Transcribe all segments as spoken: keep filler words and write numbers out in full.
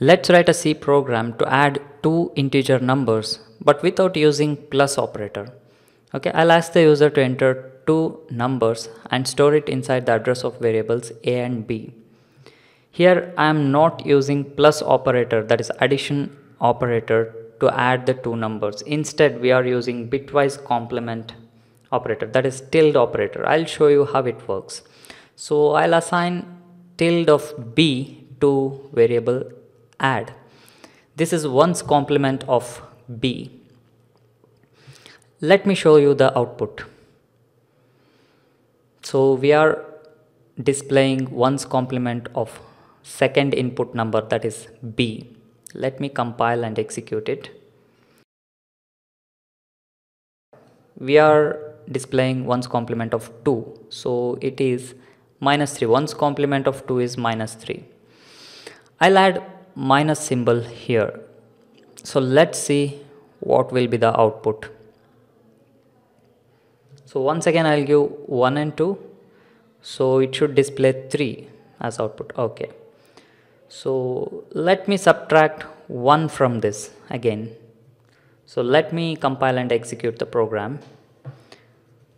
Let's write a C program to add two integer numbers but without using plus operator. Okay, I'll ask the user to enter two numbers and store it inside the address of variables a and b. Here I am not using plus operator, that is addition operator, to add the two numbers. Instead we are using bitwise complement operator, that is tilde operator. I'll show you how it works. So I'll assign tilde of b to variable add. This is one's complement of b. Let me show you the output. So we are displaying one's complement of second input number, that is b. Let me compile and execute it. We are displaying one's complement of two, so it is minus three. One's complement of two is minus three. I'll add minus symbol here. So let's see what will be the output. So once again I'll give one and two, so it should display three as output. Okay, so let me subtract one from this again. So let me compile and execute the program.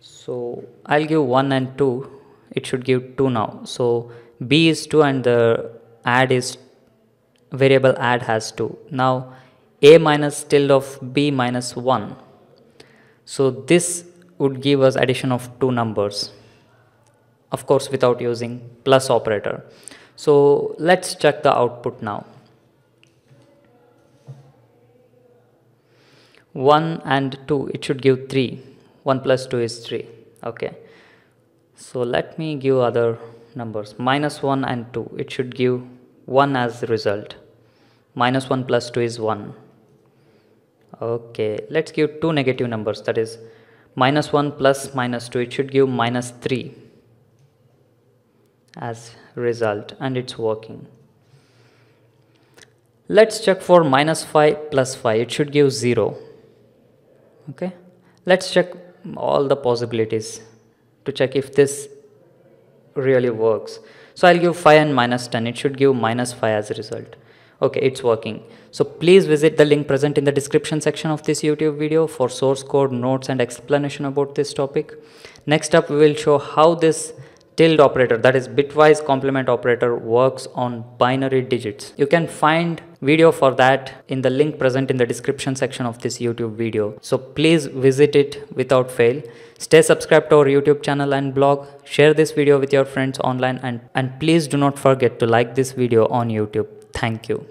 So I'll give one and two, it should give two now. So b is two and the add is variable add has two. Now a minus tilde of b minus one. So this would give us addition of two numbers, of course without using plus operator. So let's check the output now. one and two, it should give three. one plus two is three. Okay, so let me give other numbers. Minus one and two, it should give one as the result. Minus one plus two is one. Okay, let's give two negative numbers, that is minus one plus minus two, it should give minus three as result, and it's working. Let's check for minus five plus five, it should give zero. Okay, let's check all the possibilities to check if this really works. So I'll give five and minus ten, it should give minus five as a result. Okay, it's working. So please visit the link present in the description section of this YouTube video for source code, notes and explanation about this topic. Next up we will show how this tilde operator, that is bitwise complement operator, works on binary digits. You can find video for that in the link present in the description section of this YouTube video. So please visit it without fail. Stay subscribed to our YouTube channel and blog. Share this video with your friends online, and, and please do not forget to like this video on YouTube. Thank you.